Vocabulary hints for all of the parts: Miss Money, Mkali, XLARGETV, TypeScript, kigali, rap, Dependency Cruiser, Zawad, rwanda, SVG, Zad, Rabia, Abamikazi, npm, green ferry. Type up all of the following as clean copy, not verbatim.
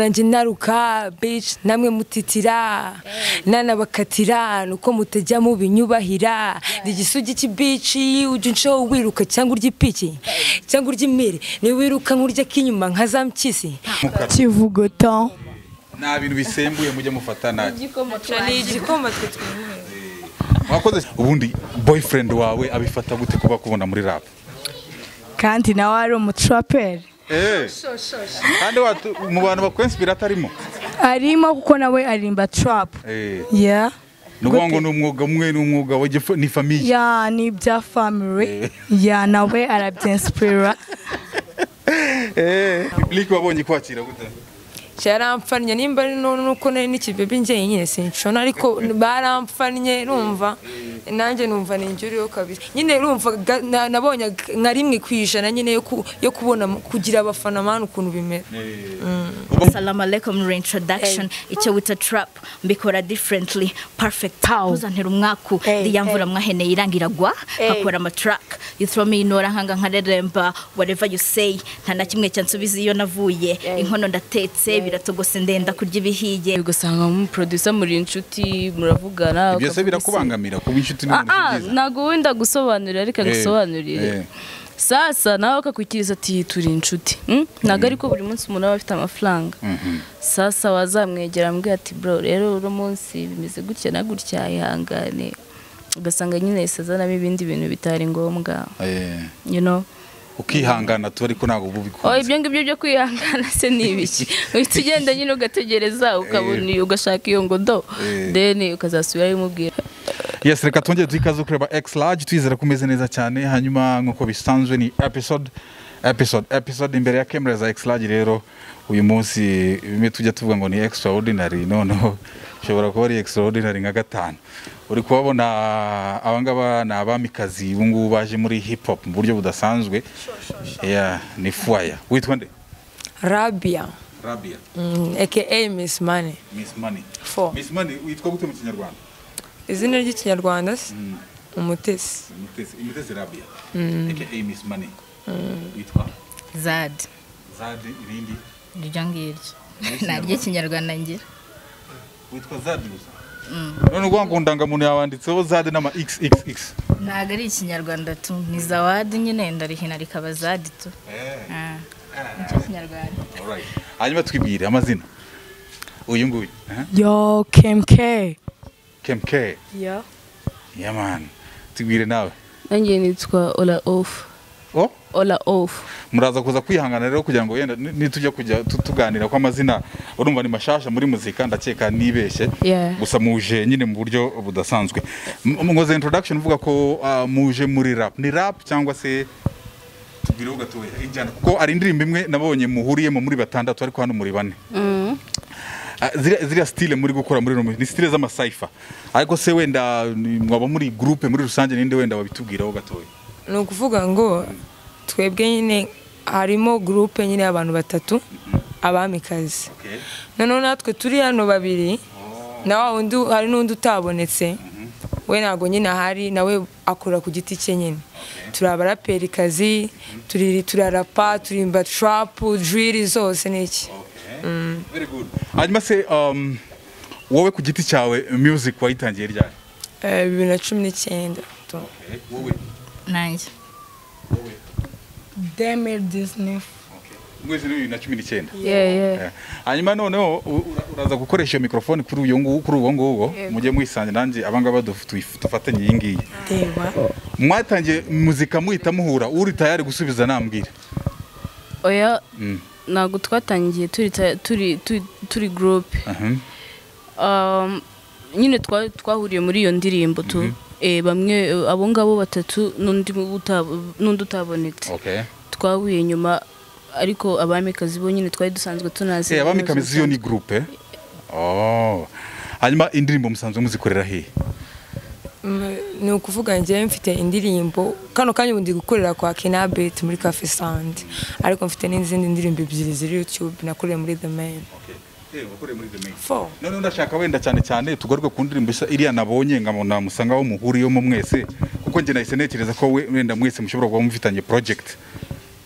Nanje naruka bitch namwe mutitira nana bakatira nuko mutajya mu binyubahira digisugi ki bitch uje nco wiruka cyangwa urya piki cyangwa urya imere ni wiruka nkurya kinyuma nkazampkisi kivugo temps na bintu bisembuye mujye mufatana igikoma twe twivuge ubundi boyfriend wawe abifata gute kuba kubona muri rap kandi nawe ari umutrapper Kandi watu mu bantu bakwinspira tarimo arimo kuko nawe arimba trap yeah nubwo no umwuga mwe n'umwuga waje ni family yeah ni bya family yeah nawe arabyinspira liko abonye kwakira gute cyarampfanye nimba nuko nari n'ikibebe ngiye nyine sinshona ariko barampfanye rumva nanje numva ninjuriyo kabisa nyine rumva nabonye nka rimwe kwijana nyine yo kubona kugira abafana manu kuntu bimera Assalamu alaikum reintroduction icyo wita trap mbikora differently perfect power uzantera umwaku yamvura mwaheneye irangiragwa akora ama track you throw me inora nkanga nkareremba whatever you say ntana kimwe cyansubiza iyo navuye inkono ndatetse biratogose ndenda kurya ibihiye gusanga mu producer muri inshuti muravugana byose birakubangamira kuba nagwenda gusobanurira ariko gusobanurira sasa nawe akakukiriza ati turi inshuti naga ariko buri munsi umuntu aba afite amafaranga sasa wazamwegera ambwira ati bro rero uri munsi bimeze gutya na gutya ihangane ugasanga nyine isaza na bibindi bintu bitari ngombwa you know ukihangana tu ariko ntago bubikora oh ibyo ngibyo byo kwihangana se nibiki uhita ugenda nyine ugategereza ukabuni ugashaka iyo ngodo then ukazasubira imubwira Yes, reka tongeye dukazo kureba XLARGE twizera kumeze neza cyane hanyuma nkuko bisanzwe ni episode imbere ya camera za XLARGE rero uyu munsi bimwe tujya tuvuga ngo ni extraordinary no shobora kuba ari extraordinary nka gatanu uri kubabona abangaba na Abamikazi bungu baje muri hip hop mu buryo budasanzwe yeah ni fire witwa nde Rabia aka Miss Money Miss Money witwa gute mu Kinyarwanda izina ry'ikinyarwanda se umutesi Rabia aka Miss Money witwa Zad irindi rijangirye naryo kinyarwanda ngira witwa Zad none gwangu ndangamuntu yabanditseho Zad nama xxx naga ari ikinyarwanda tu ni Zawad nyine ndarihina rikaba Zad tu ikinyarwanda alright hanyuma twibwire amazina uyu nguyu yo Mkali yeah man tugire nawe nanjye nitwa Ola off muraza kuza kwihangana rero kugira ngo yenda nitujya kujya tuganira kwa mazina urumva ni mashasha muri muzika ndakeka nibeshe gusa muje nyine mu buryo budasanzwe ngoze introduction uvuga ko muje muri rap ni rap cyangwa se tugire ugatoye injyana kuko ari indirimbo imwe nabonye muhuriyemo muri batandatu ariko hano muri bane ziriya style muri gukora muri no ni style zama cypher ariko se wenda mwaba muri groupe muri rusange ninde wenda babitubwiraho gatoye no kuvuga ngo twebwe nyine harimo groupe nyine abantu batatu Abamikazi none natwe turi hano babiri nawe undi hari n'undi utabonetse we nago nyine hari nawe akora ku giti cye nyine turabarapperikazi turarapa turimba trap drill zose niki very good hanyuma se wowe ku giti cyawe music wayitangiye ryari 2019 okay wowe nanjye wowe damn Disney okay mwezi ni 2019 yeah hanyuma noneho uraza gukoresha microphone kuri uyo nguwo mujye muisanje nanjye abanga badufatanye iyi ngiyi mwatangiye muzika muhita muhura uri tayari gusubiza nambwira oya nago twatangiye turi group nyine twahuriye muri iyo ndirimbo tu bamwe abo ngabo batatu n'undi utabonetse twahuye nyuma ariko Abamikazi bo nyine twari dusanzwe tunaze Abamikazi yo ni group hanyuma indirimbo musanzwe muzikorera he no kuvuga nje mfite indirimbo kano kanye ubundi gukorera kwa Kinabet muri Cafe Sand ariko mfite n'izindi ndirimbo ebyiri ziri YouTube nakoreye muri The Main wakoreye muri The Main none ndashaka wenda cyane cyane tugaruke ku ndirimbo isa iriya nabonye ngamona musanga wo muhuriye mu mwese kuko nje nahise nekereza ko wenda mwese mushobora kuba mufitanye project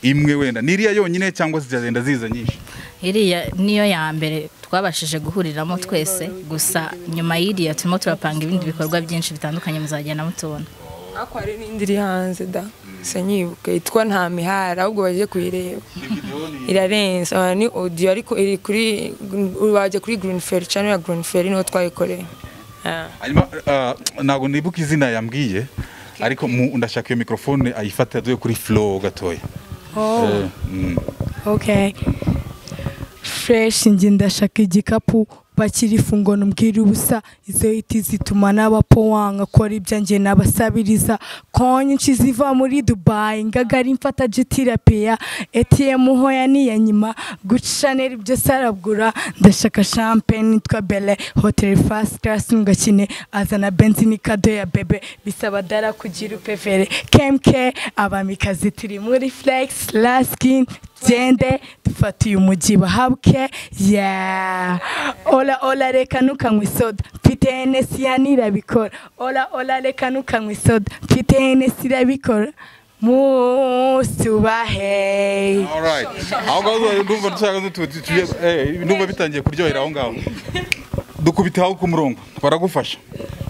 imwe wenda niriya yonyine cyangwa zizagenda ziza nyinshi? Iriya niyo ya mbere twabashije guhuriramo twese, gusa nyuma y'iriya turimo turapanga ibindi bikorwa byinshi bitandukanye muzagenda mutubona. Ako ari n'indiri hanze da senyibuka itwa nta mihara ahubwo baje kuyireba irarenza ni audio ariko iri kuri baje kuri Green Ferry channel ya Green Ferry no twayikoreye. Nago nibuka izina yambwiye ariko ndashaka iyo microphone ayifata duye kuri flow gatoya. Okay. Fresh nje ndashaka igikapu bakiri fungo n'umbwira ubusa izo itizituma nabapo wanga ko ari byanje nabasabiriza konyinshi ziva muri Dubai ngagari mfata jitirapea ATM hoya ni yanyima gucanel byo sarabgura ndashaka champagne twa Belle Hotel First Class ngakine azana benzini kado ya bebe bisaba dara kugira pevere KMK abamikazi tiri muri Flex Laskin Jende dufatiye umuji bahabke yeah ola ola reka nukanywe soda mfite NS yanirabikora ola ola reka nukanywe soda mfite NS irabikora musubahe. All right, aho gazo ndumva dushaka tutuye ndumva bitangiye kuryohera aho ngaho dukubitaho ku murongo baragufasha.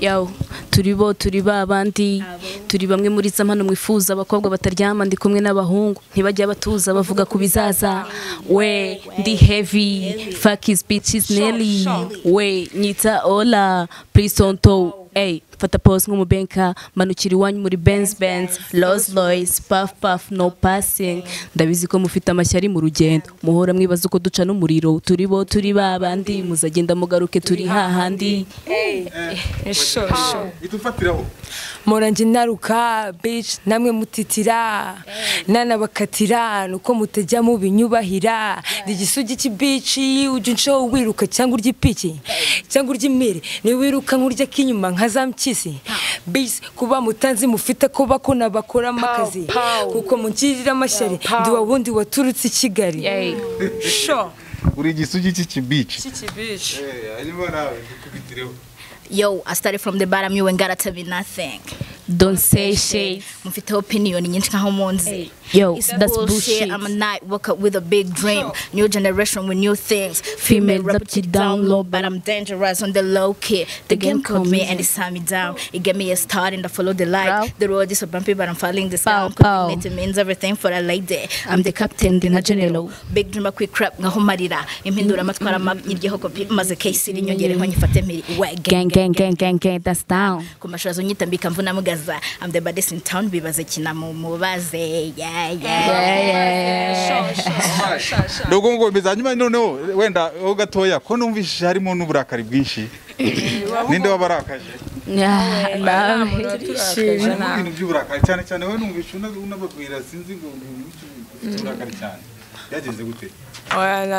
Yawo turibo turiba abandi turi bamwe muri zamano mwifuza abakobwa bataryama ndi kumwe n'abahungu ntibajya batuza bavuga kubizaza we ndi heavy fuck is bitches nelly we nita ola please don't talk. Hey, fata pause nk'umubenka manukiri wanyu muri Benz Lost Lois puff no passing ndabizi ko mufite amashyari mu rugendo muhora mwibaza uko duca no muriro turibo turi babandi muzagenda mugaruke turi hahandi. Hey esho itufatiraho moranje naruka bitch namwe mutitira nana bakatira nuko mutejya mu binyubahira digisugi ki bitch uje nco wiruka cyangwa urya piki cyangwa urya imere ni wiruka nkurya kinyuma zamkisi bis kuba mutanzi mufite ko bakona bakora makazi kuko munkirira amashari ndi wabundi waturutse Kigali sho uri gisugi iki beach yo I started from the bottom you ain't gotta tell me nothing don't say shit mufite opinion nyinshi nkaho munzi yo that's bullshit I'm a night woke up with a big dream new generation with new things female rap it down low but I'm dangerous on the low key the game caught me and it's hand me down it gave me a start and I follow the light the road is so bumpy but I'm following the sound it means everything for a lady I'm the captain the general big dream a quick crap ngaho marira impindura amatwara mabiryeho kopi maze case iri nyongere nkanyifate miri gang gang gang gang gang that's down kumashazo nyitambika mvuna mugaza I'm the baddest in town bibaze kinamo mubaze yeah dogongo bizanyuma noneho wenda gatoya ko numvishije harimo n'uburakari bwinshi ninde wabarakaje n'uburakari cyane cyane we numvishije unababwira sinzi ngo uburakari cyane yageze gute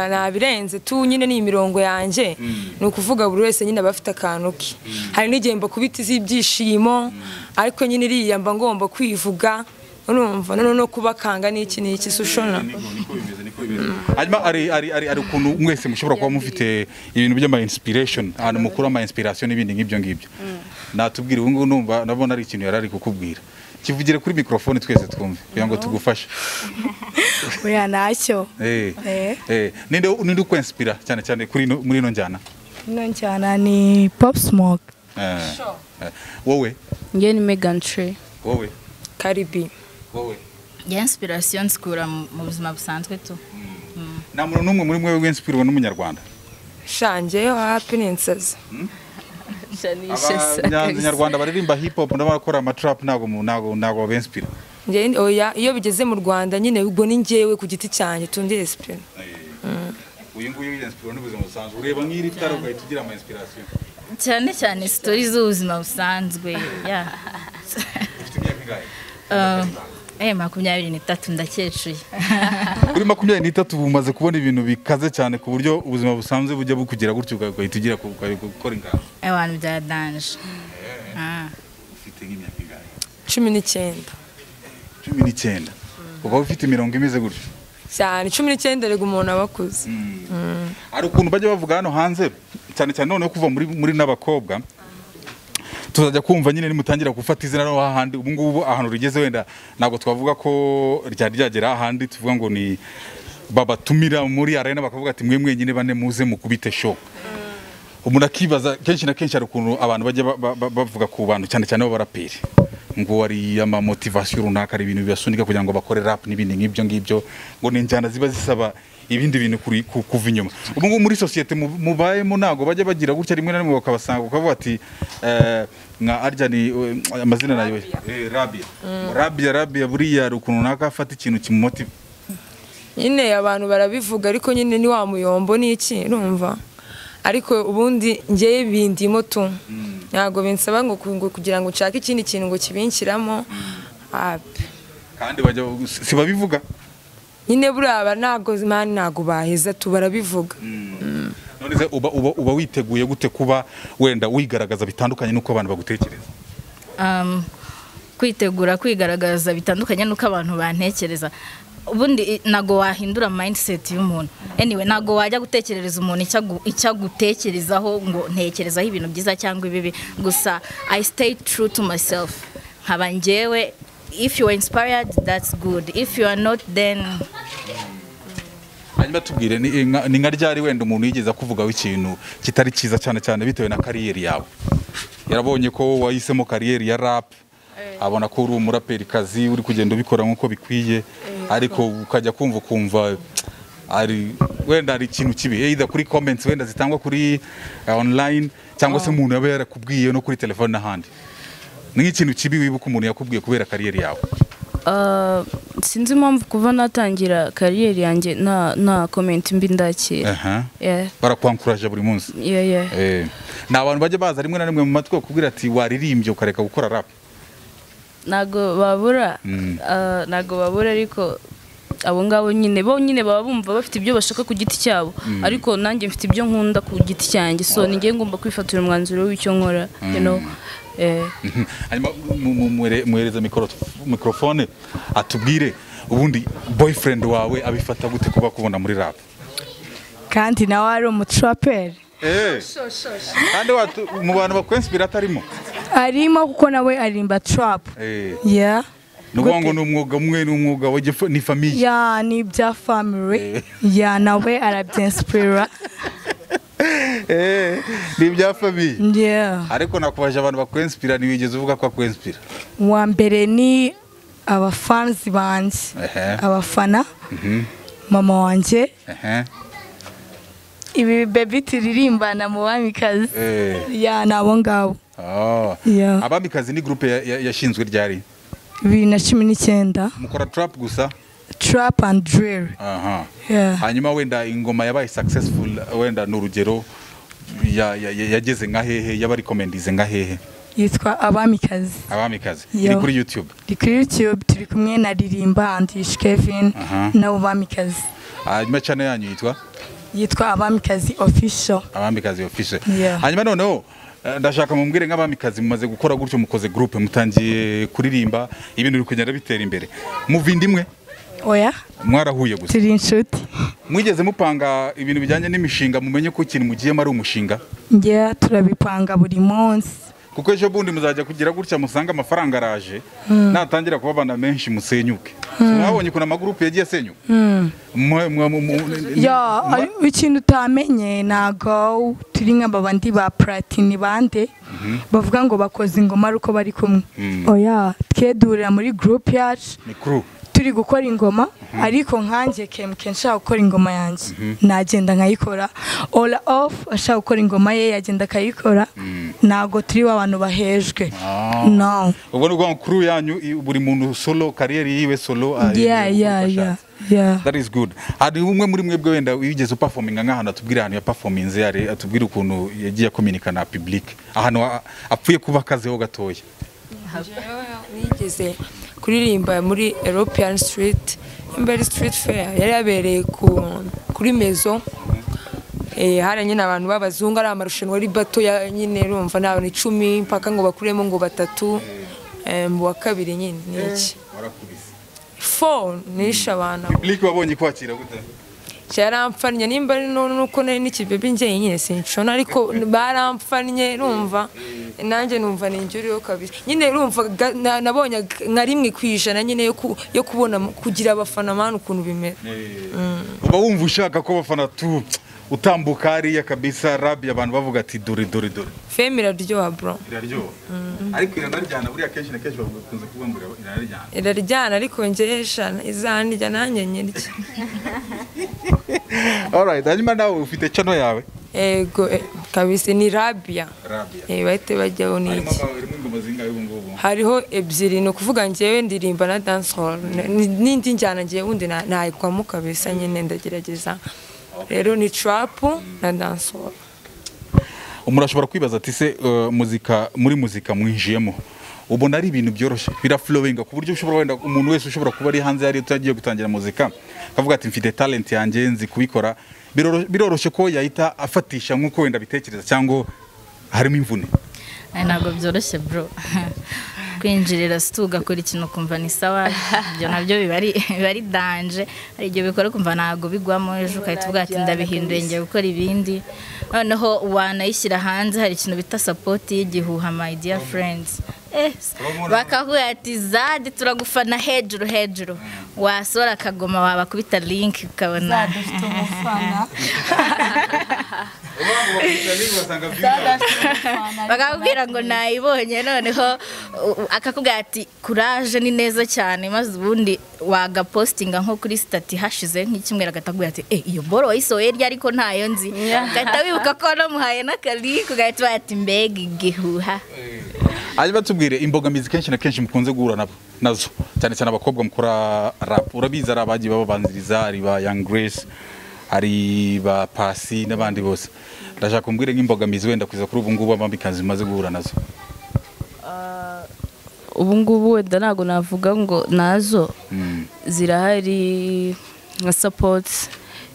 na birenze tu nyine ni imirongo yanje no kuvuga buri wese nyine bafite akanuki hari n'igihembo kubiti z'ibyishimo ariko nyine iri yamba ngomba kwivuga urumva no kubakanga n'iki n'iki sushona hanyuma ari ukuntu mwese mushobora kuba mufite ibintu by'ama inspiration and mukura ama inspiration ibindi nk'ibyo ngibyo natubwire ubu ngumva nabona ari ikintu yarari kukubwira kivugire kuri microphone twese twumve kugira ngo tugufashe. Oya nacyo ninde ukwinspira cyane cyane kuri muri no njyana ni Pop Smoke wowe ngiye ni Megan Tree wowe Karibi wowe ya inspiration skura mu buzima busanzwe tu na muntu numwe muri mwe w'inspirwa n'umunyarwanda shanje happiness abanyarwanda baririmba hip hop ndabakora ama trap nago benspira nje oya iyo bigeze mu Rwanda nyine ubwo ni ngewe ku giti cyane tundi inspira uyu nguyu inspira n'ubuzima busanzwe ureba nk'iri taruga itugira ama inspiration cyane cyane stories z'ubuzima busanzwe yeah makumyabiri n'itatu ndakeceye kuri makumyabiri n'itatu bumaze kubona ibintu bikaze cyane ku buryo ubuzima busanzwe bujya bukugira gutyo ugahita ugira gukora ingano abantu bya danje ufite nk'imyaka ingahe 19 uba ufite imirongo imeze gutyo cyane 19 rega umuntu abakuze ari ukuntu bajya bavuga hano hanze cyane cyane noneho kuva muri n'abakobwa tuzajya kumva nyine nimutangira gufata izina no hahandi ubu ngubu ahantu rigeze wenda nabwo twavuga ko ryagera ahandi tuvuga ngo ni baba tumira muri arena bakavuga ati mwe mwenyine bane muze mukubite show. Umuntu akibaza kenshi na kenshi arukuntu abantu bajya bavuga ku bantu cyane cyane baraperi ngo ari ama motivation runaka ari ibintu bibasunika kugira ngo bakore rap nibindi ngibyo ngo ninjana ziba zisaba ibindi bintu kuri kuva inyuma. Ubu muri societe mubayemo nago bajya bagira gutya rimwe na rimwe bakabasanga ukavuga ati nka arya ni amazina nayo Rabia buriya rukuntu naka afata ikintu kimotive nyine abantu barabivuga ariko nyine ni wa muyombo n'iki urumva ariko ubundi ngiye bindimo tu ntago binsaba ngo kugira ngo nshake ikindi kintu ngo kibinkiramo kandi bajya siba bivuga nyine buraba ntago imana ntago baheza tubara bivuga none uba witeguye gute kuba wenda wigaragaza bitandukanye nuko abantu bagutekereza kwitegura kwigaragaza bitandukanye nuko abantu bantekereza ubundi nago wahindura mindset y'umuntu anyway nago wajya gutekerereza umuntu icya gutekerezaho ngo ntekerezaho ibintu byiza cyangwa ibibi gusa I stay true to myself nkaba ngewe if you are inspired that's good if you are not then hanyuma tubwire ni nka ryari wenda umuntu yigeza kuvugaho ikintu kitari cyiza cyane cyane bitewe na kariyeri yawe yarabonye ko wahisemo kariyeri ya rap abona ko uri umuraperi kazi uri kugenda ubikora nkuko bikwiye ariko ukajya kumva ari wenda ari ikintu kibi either kuri comments wenda zitangwa kuri online cyangwa se umuntu yaba yarakubwiye no kuri telefone n'ahandi ni ikintu kibi wibuka umuntu yakubwiye kubera kariyeri yawe sinzi impamvu kuva natangira kariyeri yanjye na comment mbi ndakira barakwankurage buri munsi na abantu bajye baza rimwe na rimwe mu matwi kubwira ati waririmbye ukareka gukora rap nago babura ariko abo ngabo nyine babumva bafite ibyo bashaka ku giti cyabo ariko nanjye mfite ibyo nkunda ku giti cyanjye so ninge ngomba kwifatira umwanzuro w'icyo nkora hanyuma muhereza microphone atubwire ubundi boyfriend wawe abifata gute kuba kubona muri rap kandi nawe ari umutrapper kandi mu bantu bakwinspira atarimo arimo kuko nawe arimba trap nubango n'umwuga mwe n'umwuga waje ni family ni bya family nawe arabyinspira ni bya family ariko nakubaje abantu bakwinspira ni wigeze uvuga kwa kwinspira wa mbere ni abafans banje abafana mama wanje ibi baby tiririmbana mu Abamikazi nabo ngabo Abamikazi ni groupe yashinzwe ryari 2019 mukora trap gusa trap and drill hanyuma wenda ingoma yabaye successful wenda n'urugero yageze nka hehe yabarikomendize nka hehe yitwa Abamikazi ni kuri YouTube turi kumwe na ririmba antish Kevin na Abamikazi hanyuma cyane yanyu yitwa Abamikazi official hanyuma noneho ndashaka mumbwire nk'Abamikazi mumaze gukora gutyo mukoze group mutangiye kuririmba ibintu bikugenda bitera imbere muvindimwe oya mwarahuye gusa tiri inshuti mwigeze mupanga ibintu bijyanye n'imishinga mumenye ko kintu mugiye mari umushinga turabipanga buri munsi kuko ejo bundi muzajya kugira gutya musanga amafaranga araje natangira kuba bana menshi musenyuke mwabonye kuna magroup yagiye senyuka ikintu utamenye nago turi nk'abandi ba platini bande bavuga ngo bakoze ingoma ruko bari kumwe tkedurira muri group yacu turi gukora ingoma ariko nkanjye kemke nshaka gukora ingoma yanjye nagenda nkayikora all off ashaka gukora ingoma ye yagenda akayikora nago turi abantu bahejwe no ubwo ngo crew yanyu buri muntu solo career yiwe solo that is good ari umwe muri mwebwe wenda wigeze performinga nkahana tubwira hano ya performance yare atubwira ukuntu yagiye communicate na public ahano apfuye kuba kazeho gatoya wigeze kuririmba muri European Street imbere Street Fair yari yabereye kuri Maison haranye n'abantu babazunga ari amarushanwa ari bato ya nyine rumva nabo ni 10 mpaka ngo bakuremo ngo batatu wa kabiri nyine niki warakubise phone nisha abantu public babonye kwakira gute cyaramfannye nimba nuko nari nikibebi nje nyine sinshona ariko barampfannye numva nanje numva ninjuri yo kabisa nyine rumva nabonye nka rimwe kwijana nyine yo kubona kugira abafana manu kuntu bimera uba wumva ushaka ko abafana tu utambuka hariya kabisa Rabia abantu bavuga ati dore femira ryoha bro iraryoha ariko iranaryana buriya kenshi na kenshi bakunze kubambura iranaryana ariko ngesha izanirya nanyenye iki all right anyuma nawe ufite chano yawe ego kabisa ni Rabia bahite bajyaho niki hariho ebyiri no kuvuga ngewe ndirimba na dance hall n'indi njyana ngiye wundi nayikwa mu kabisa nyene ndagerageza rero ni trap na dance hall umurashobora kwibaza ati se muzika muri muzika mwinjiyemo ubona ari ibintu byoroshye biraflowinga ku buryo ushobora wenda umuntu wese ushobora kuba ari hanze yari utagiye gutangira muzika akavuga ati mfite talent yanjye nzi kubikora biroroshye ko yahita afatisha nkuko wenda bitekereza cyangwa harimo imvune ntabwo byoroshye bro kwinjirira stuga kuri ikintu kumva ni sawa byo nabyo bibari danje ari byo bikora kumva nago bigwamo ejo ukayituvuga ati ndabihinduye ngiye gukora ibindi noneho wanayishyira hanze hari ikintu bita support y'igihuha my dear friends bakavuga ati Zad turagufana hejuru wasora kagoma wabakubita link ukabona Zad ufite umufana bakakubwira ngo nayibonye noneho akakubwira ati courage ni neza cyane maze ubundi wagapostinga nko kuri stati hashize nk'ikimwera gatagwira ati iyo boro wayisoye rya ariko ntayo nzi gahita wibuka ko namuhaye n'akali kugahita ati mbega igihuha hanyuma tubwire imbogamizi kenshi na kenshi mukunze guhura nazo cyane cyane abakobwa mukora rap urabizi ari abagiye babanziriza ari ba Young Grace ari ba Pasi nabandi bose ndashaka kumbwire nk'imbogamizi wenda kuza kuri ubu ngubu Abamikazi maze guhura nazo ubu ngubu wenda nago navuga ngo nazo zirahari nka support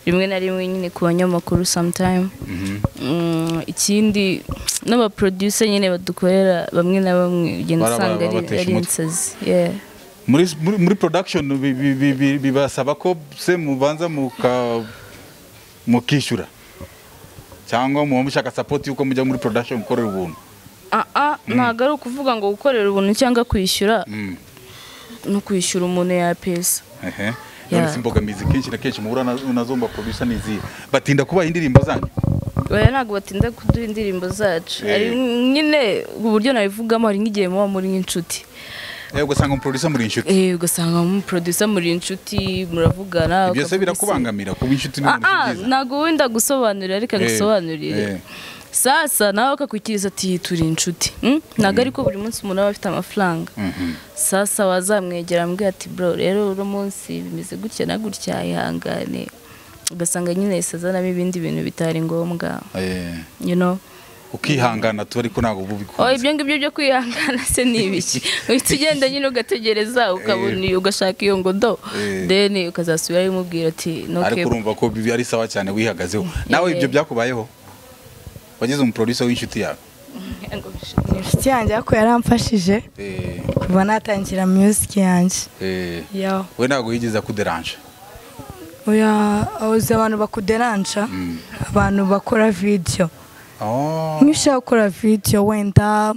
rimwe na rimwe nyine ku banyamakuru sometime ikindi n'aba producer nyine badukorera bamwe na bamwe ugenda usanga ari insazi yeah muri production bibasaba ko se mubanza mukishura cyangwa mu mushaka support yuko mujya muri production ukorera ubuntu ntago ari kuvuga ngo gukorera ubuntu cyangwa kwishyura no kwishyura umuntu ya pesa none simbogamizi kenshi na kenshi muhura unazomba producer nizi batinda kuba indirimbo zanyu oya ntago batinda kuduha indirimbo zacu ari nyine uburyo nabivugamo ari ngiye mu muri inshuti ugasanga umuproducer muri inshuti ugasanga umuproducer muri inshuti muravugana byose birakubangamira kuba inshuti n'umuntu byiza nago wenda gusobanurira ariko agasobanurira sasa nawe akakwikiriza ati turi inshuti nago ariko buri munsi umuntu aba afite amafaranga sasa wazamwegera mbwe ati bro rero uri munsi bimeze gutya na gutya ihangane ugasanga nyine isaza nabo ibindi bintu bitari ngombwa you know ukihangana turi ko nago bubikora ibyo ngibyo byo kwihangana se nibiki utugenda nyine ugategereza ukabona ugashaka iyo ngodo then ukazasubira imubwira ati no kebe ariko urumva ko bibi ari sawa cyane wihagazeho nawe ibyo byakubayeho wagize umuproducer w'inshuti yawe inshuti yanjye ako yaramfashije kuva natangira music yanjye we nago yigeze kuderanje oya abuze abantu bakuderanja abantu bakora video nishaka gukora video wenda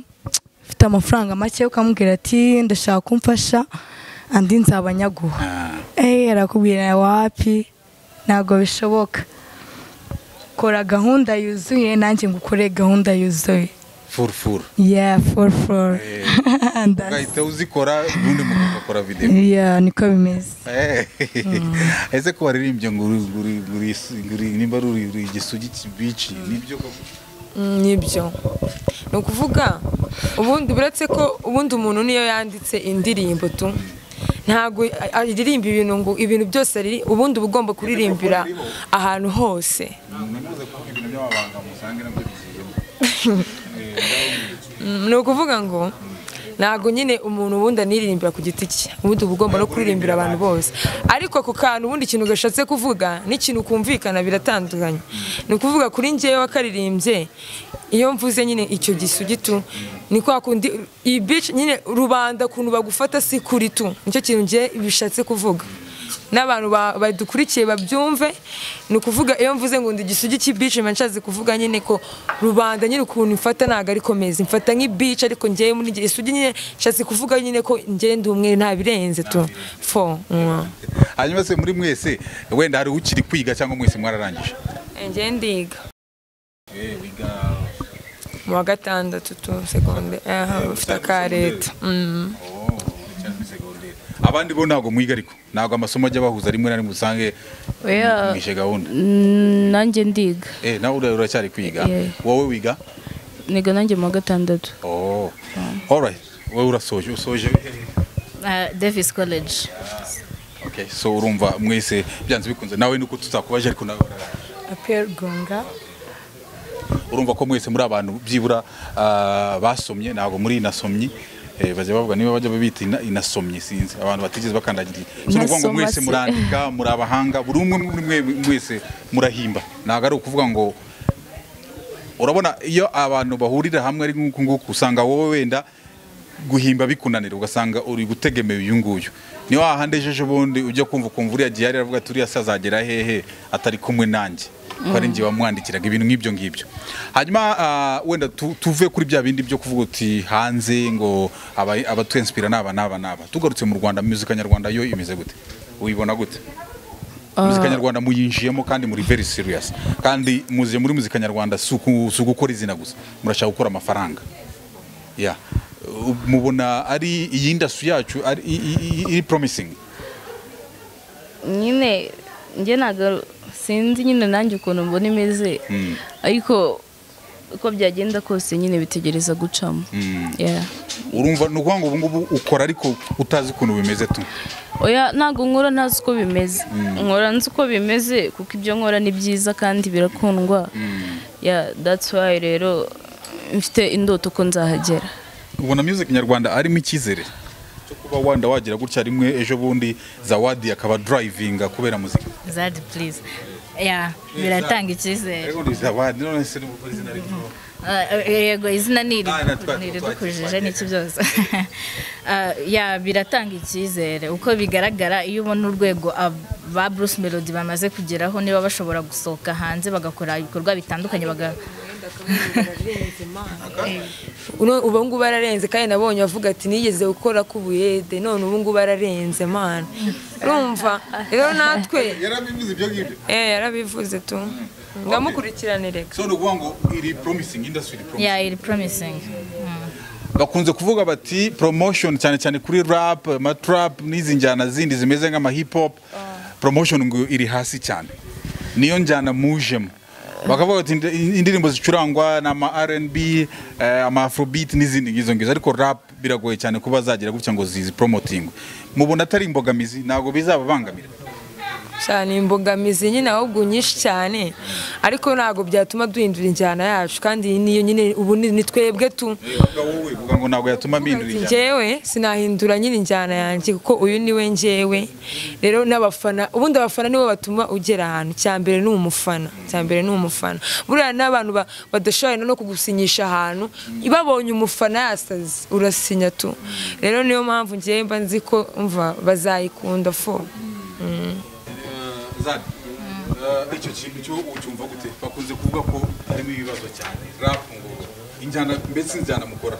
ufite amafaranga make ukamubwira ati ndashaka kumfasha andi nzabanyaguha arakubwira wapi ntago bishoboka kora gahunda yuzuye nanjye ngukore gahunda yuzuye for ugahita uzikora ubundi mugakora video niko bimeze ese ko waririmbye nimba ruri igisugi kibici nibyo nibyo no kuvuga ubundi buretse ko ubundi umuntu niyo yanditse indirimbo tu ntago aririmba ibintu ngo ibintu byose ari ubundi ubugomba kuririmbira ahantu hose no kuvuga ngo nago nyine umuntu ubundi aniririmbira ku giti cye ubundi ubugomba no kuririmbira abantu bose ariko ku kantu ubundi ikintu gashatse kuvuga n'ikintu kumvikana biratandukanye no kuvuga kuri ngewe wakaririmbye iyo mvuze nyine icyo gisugitu ni kwa kundi ibitch nyine rubanda kuntu bagufata si kuri tu nicyo kintu nge bishatse kuvuga n'abantu badukurikiye babyumve no kuvuga iyo mvuze ngo ndi gisugi ki beach manchaze kuvuga nyine ko rubanda nyine ukuntu mfata naga ariko meze mfata nki beach ariko ngiye muri gisugi nyine cyazi kuvuga nyine ko ngiye ndi umwe nta birenze to for hanyuma se muri mwese wenda hari ukiri kwiga cyangwa mwese mwararangije ngiye ndiga wiga mu gatandatu to seconde fitakareta abandi bo ntago mwiga ariko ntago amasomo ajya bahuza rimwe na rimwe usange mwishe gahunda nanjye ndiga nawe uracyari kwiga wowe wiga niga nanjye mu gatandatu all right wowe urasoje usoje Davis College okay so urumva mwese byanze bikunze nawe nuko tutakubaje ariko nawe apel gonga urumva ko mwese muri abantu byibura basomye nago muri nasomye baje bavuga niba bajya babita inasomye sinzi abantu batigeze bakandagira cyo kuvuga ngo mwese murandika muri abahanga buri umwe muri mwese murahimba naga ari ukuvuga ngo urabona iyo abantu bahurira hamwe ari nkuko nguko usanga wowe wenda guhimba bikunanira ugasanga uri gutegemewe uyu nguyu ni wahandejeje ubundi ujye kumva uri yagiye aravuga turi yasazagera hehe atari kumwe nanjye kwari ngiye bamwandikiraga ibintu nk'ibyo ngibyo hanyuma wenda tuvuye kuri bya bindi byo kuvuga uti hanze ngo abatuinspira naba tugarutse mu Rwanda muzika nyarwanda yo imeze gute uyibona gute muzika nyarwanda muyinjiyemo kandi muri very serious kandi muziye muri muzika nyarwanda sugukora izina gusa murashaka gukora amafaranga yeah mubona ari iyi industry yacu ari iri promising nyine nge naga sinzi nyine nanjye ukuntu mbona imeze ariko uko byagenda kose nyine bitegereza gucamo yeah urumva nuko ngo ubungubu ukora ariko utazi ukuntu bimeze tu oya nago nkora ntazi uko bimeze nkora nzi uko bimeze kuko ibyo nkora ni byiza kandi birakundwa yeah that's why rero mfite indoto ko nzahagera ubona music nyarwanda arimo ikizere cyo kuba wanda wagira gutya rimwe ejo bundi Zawadi akaba drivinga kubera muzika Zad please yeah biratanga ikizere rego Zawadi none se n'ubwo izina rimo rego izina niridukujeje n'iki byose yeah biratanga ikizere uko bigaragara iyo ubona urwego ba Bruce Melody bamaze kugeraho niba bashobora gusoka hanze bagakora ibikorwa bitandukanye uno ubungu bararenze kandi nabonye avuga ati nigeze ukora kubuyede none ubungu bararenze mana urumva rero natwe yarabivuze ibyo ngibyo yarabivuze tu ngamukurikiranireka so no kuvuga ngo iri promising industry promising yeah iri promising bakunze kuvuga bati promotion cyane cyane kuri rap ma trap n'izi njyana zindi zimeze nk'ama hip hop promotion ngo iri hasi cyane niyo njyana mujemo bakavuga ati indirimbo zicurangwa na ma R&B ama Afrobeat n'izindi ngizo ngizo ariko rap biragoye cyane kuba zagira gutya ngo zizi promoting mubona atari imbogamizi nago bizababangamira cyane imbogamizi nyine ahubwo nyinshi cyane ariko nago byatuma duhindura injyana yacu kandi niyo nyine ubu ni twebwe tu uvuga ngo nago yatuma mpindura injyana ngewe sinahindura nyine injyana yanjye kuko uyu niwe ngewe rero n'abafana ubundi abafana nibo batuma ugera ahantu cyambere n'umufana buriya n'abantu badashoye no kugusinyisha ahantu ibabonye umufana yasaze urasinya tu rero niyo mpamvu ngewe mba nzi ko umva bazayikunda fo icyo kintu cyo ucyumva gute bakunze kuvuga ko harimo ibibazo cyane rap ngo injyana mbese injyana mukora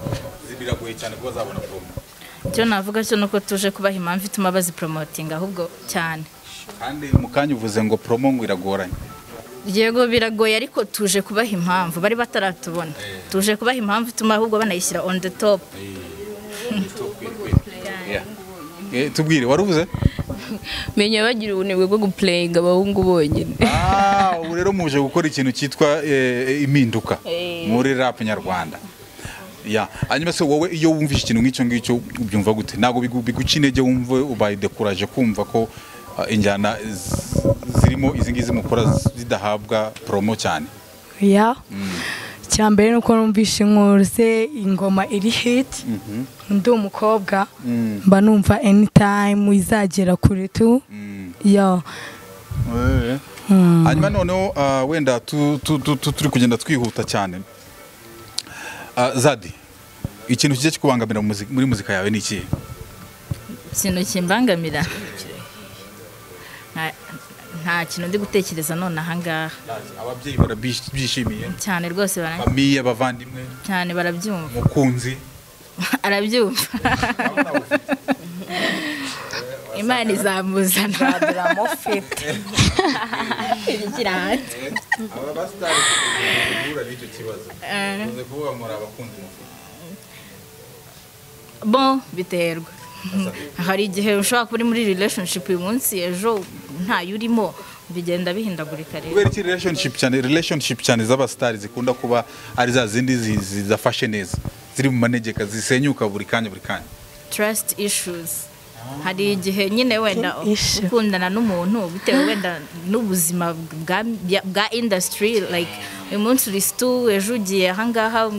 zibiragoye cyane kuba zabona promo cyo navuga cyo nuko tuje kubaha impamvu ituma bazi promoting ahubwo cyane kandi mukanya uvuze ngo promo ngo iragoranye yego biragoye ariko tuje kubaha impamvu bari bataratubona tuje kubaha impamvu ituma ahubwo banayishyira on the top tubwire waruvuze menye bagira ubunebwe bwo guplayinga abahungu bonyine ubu rero muje gukora ikintu cyitwa impinduka muri rap nyarwanda ya anyuma se wowe iyo wumvishe ikintu nk'icyo ubyumva gute nago bigucinege wumve ubaye decourage kumva ko injyana zirimo izingizi mukora zidahabwa promo cyane ya cyambere nuko numvishe inkuruse ingoma iri hit ndi umukobwa mba numva anytime izagera kure tu yo hanyuma noneho wenda turi kugenda twihuta cyane Zadi ikintu kijya kikubangamira muri muzika yawe ni iki ikintu kimbangamira nta kintu ndi gutekereza none ahangaha ababyeyi barabyishimiye cyane rwose baranga bamiye abavandimwe cyane barabyumva mukunzi arabyumva Imana izamuzana abadramofite igirante aba bastari kubura n'icyo kibazo uze kuvuga muri abakunzi mufite bon biterwa hari igihe ushobora kuri muri relationship uyu munsi ejo nta yurimo bigenda bihindagurika rero kubera iki relationship cyane z'aba stars zikunda kuba ari za zindi zizafashe neza ziri mu manegeka zisenyuka buri kanya trust issues hari igihe nyine wenda ukundana n'umuntu bitewe wenda n'ubuzima bwa industry like umuntu ristu ejugiye hangaha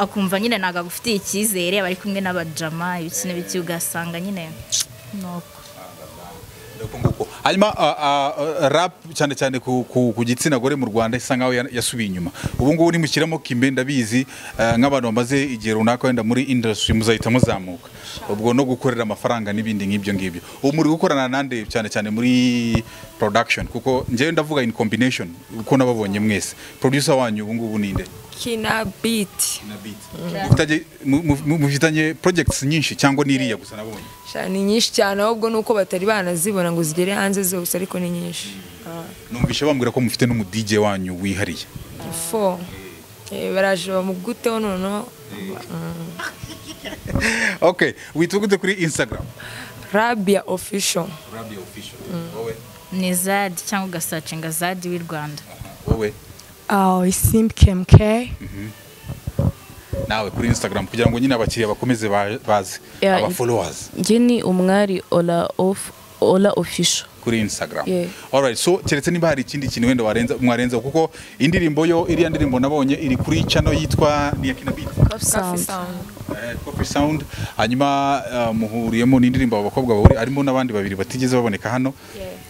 akumva nyine naga gufite ikizere bari kumwe n'abajama ibikine biki ugasanga nyine noko ndokunguko hanyuma rap cyane ku gitsina gore mu Rwanda isanga aho yasubiye inyuma ubu ngubu nimukiramo kimbe ndabizi nk'abantu bamaze igihe runaka wenda muri industry muzahita muzamuka ubwo no gukorera amafaranga nibindi nk'ibyo ubu muri gukorana nande cyane muri production kuko nje ndavuga in combination uko nababonye mwese producer wanyu ubu ngubu ninde kina beat utaje muvitanye projects nyinshi cyangwa niriya gusa nabonye ni nyinshi cyane ahubwo nuko batari banazibona ngo zigere hanze zose ariko ni nyinshi numvishe bambwira ko mufite n'umu DJ wanyu wihariye fo baraje bamuguteho nono okay witugute kuri Instagram Rabia official wowe ni Zad cyangwa ugasacinga Zad w'i Rwanda wowe isimkemke nawe kuri Instagram kugira ngo nyine abakiriya bakomeze baze aba followers geni umwari ola official kuri Instagram all right so keretse niba hari ikindi kintu wenda mwarenza kuko indirimbo yo iriya ndirimbo nabonye iri kuri channel yitwa ni yakina beat coffee sound hanyuma muhuriyemo n'indirimbo abakobwa bahuri arimo nabandi babiri batigeze baboneka hano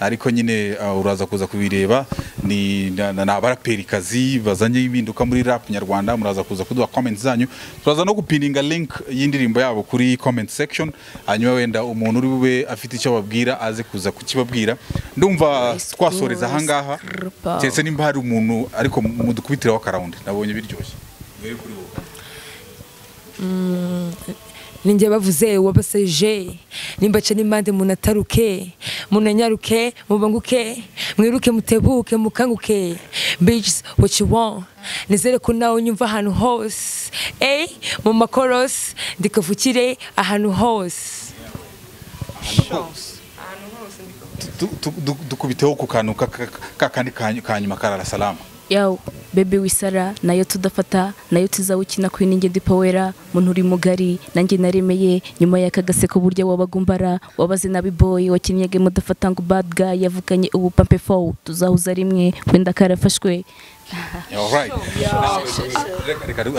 ariko nyine uraza kuza kubireba ni n'abaraperikazi bazanye ibinduka muri rap nyarwanda muraza kuza kuduha comments zanyu turaza no gupininga link y'indirimbo yabo kuri comment section hanyuma wenda umuntu uri bube afite icyo babwira aze kuza kukibabwira ndumva twasoreza hangaha cyese nimba hari umuntu ariko mudukubitira wa karawundi nabonye biryoshye ngere kuri bo ninjye bavuze wabaseje nimbace nimande munataruke munanyaruke mubanguke mwiruke mutebuke mukanguke bitches what you want nizere ko nawe nyumva ahantu hose mu makoros ndikavukire ahantu hose dukubiteho ku kantu kakandi kanyuma karara salama yaw bebe wisara nayo tudafata nayo tuzawukina ku ninge dipowera muntu uri mugari nange naremeye nyuma yakagase ko buryo wabagumbara wabaze nabiboy wakinyege mudafata ngo bad guy yavukanye ubu pampe fo tuzahuza rimwe wenda karafashwe all right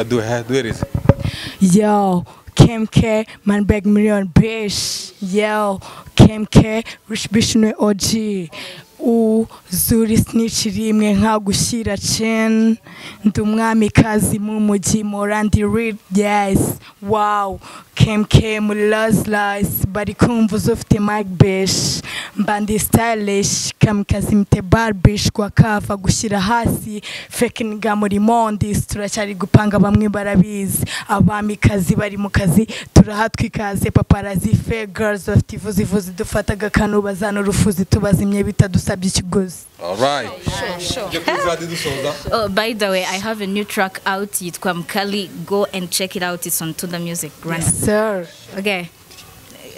do it yo KMK man bag million bitch yo KMK rich bitch no OG uzuri snitch rimwe nka gushyira chain ndumwamikazi mu mugi morandi read yes wow KMK mu last lies bari kumva uzufite mic bish mbandi stylish kamikazi mte barbish kwa kafa gushyira hasi fake nga muri mondi turacyari gupanga bamwe barabizi abamikazi bari mu kazi turahatwikaze paparazi fake girls bafite ivuzivuzi dufataga kanu bazana urufuzi tubazimye bitadusaba all right. Oh, by the way, I have a new track out. It's called Mkali. Go and check it out. It's on To The Music. Right? Yes, sir. Okay.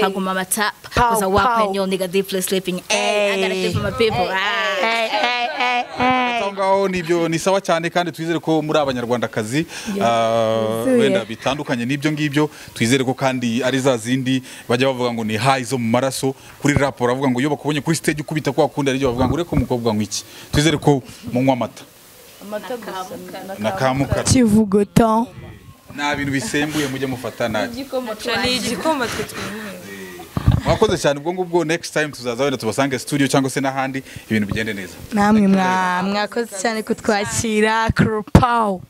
haguma matap cuz I walk when your nigga deeply sleeping I gotta give my people aho ngaho nibyo ni sawa cyane kandi twizere ko muri abanyarwandakazi wenda bitandukanye nibyo ngibyo twizere ko kandi ari za zindi bajya bavuga ngo ni high zo mu maraso kuri rap bavuga ngo iyo bakubonye kuri stage ukubita kwa kunda ari byo bavuga ngo reko mukobwa ngwiki twizere ko munywa amata amata nakamuka kivugo temps na bintu bisembuye mujye mufatana igikoma twitwivuye wakoze cyane ubwo ngubwo next time tuzaza wenda tubasange studio cyangwa se nahandi ibintu bigende neza namwe mwakoze cyane kutwakira crow pow